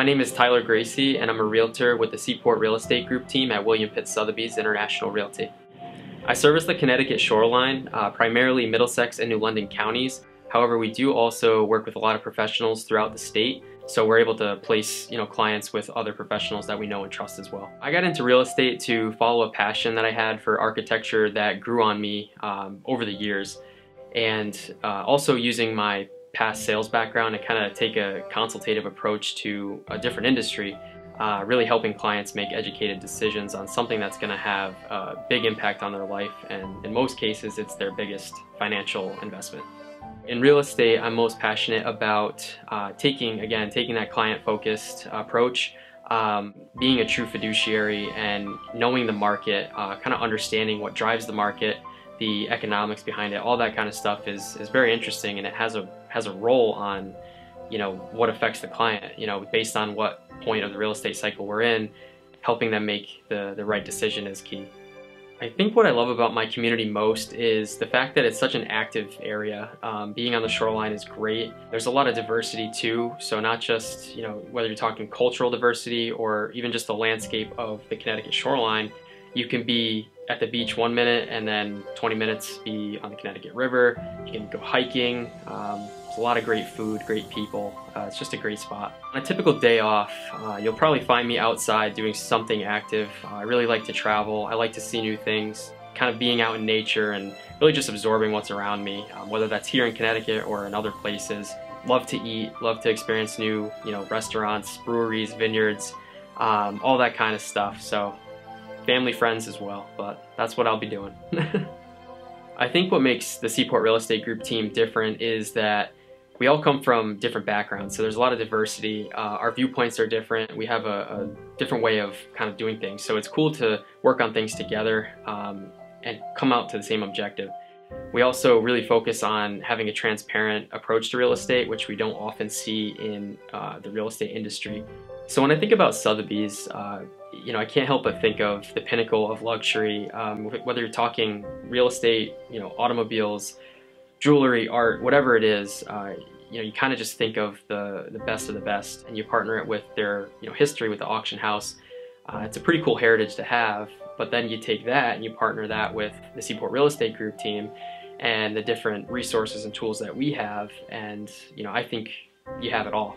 My name is Tyler Gracey, and I'm a realtor with the Seaport Real Estate Group team at William Pitt Sotheby's International Realty. I service the Connecticut shoreline, primarily Middlesex and New London counties. However, we do also work with a lot of professionals throughout the state, so we're able to place clients with other professionals that we know and trust as well. I got into real estate to follow a passion that I had for architecture that grew on me over the years, and also using my past sales background to kind of take a consultative approach to a different industry, really helping clients make educated decisions on something that's going to have a big impact on their life, and in most cases it's their biggest financial investment. In real estate, I'm most passionate about taking that client-focused approach, being a true fiduciary and knowing the market, kind of understanding what drives the market, the economics behind it, all that kind of stuff is very interesting, and it has a role on what affects the client, based on what point of the real estate cycle we're in. Helping them make the right decision is key. I think what I love about my community most is the fact that it's such an active area. Being on the shoreline is great. There's a lot of diversity too, so not just, whether you're talking cultural diversity or even just the landscape of the Connecticut shoreline, you can be at the beach 1 minute and then 20 minutes be on the Connecticut River. You can go hiking. There's a lot of great food, great people. It's just a great spot. On a typical day off, you'll probably find me outside doing something active. I really like to travel. I like to see new things, kind of being out in nature and really just absorbing what's around me, whether that's here in Connecticut or in other places. Love to eat, love to experience new restaurants, breweries, vineyards, all that kind of stuff. So family, friends as well, but that's what I'll be doing. I think what makes the Seaport Real Estate Group team different is that we all come from different backgrounds, so there's a lot of diversity. Our viewpoints are different. We have a different way of kind of doing things, so it's cool to work on things together and come out to the same objective. We also really focus on having a transparent approach to real estate, which we don't often see in the real estate industry. So when I think about Sotheby's, I can't help but think of the pinnacle of luxury, whether you're talking real estate, automobiles, jewelry, art, whatever it is, you kind of just think of the best of the best, and you partner it with their history with the auction house. It's a pretty cool heritage to have, but then you take that and you partner that with the Seaport Real Estate Group team and the different resources and tools that we have, and I think you have it all.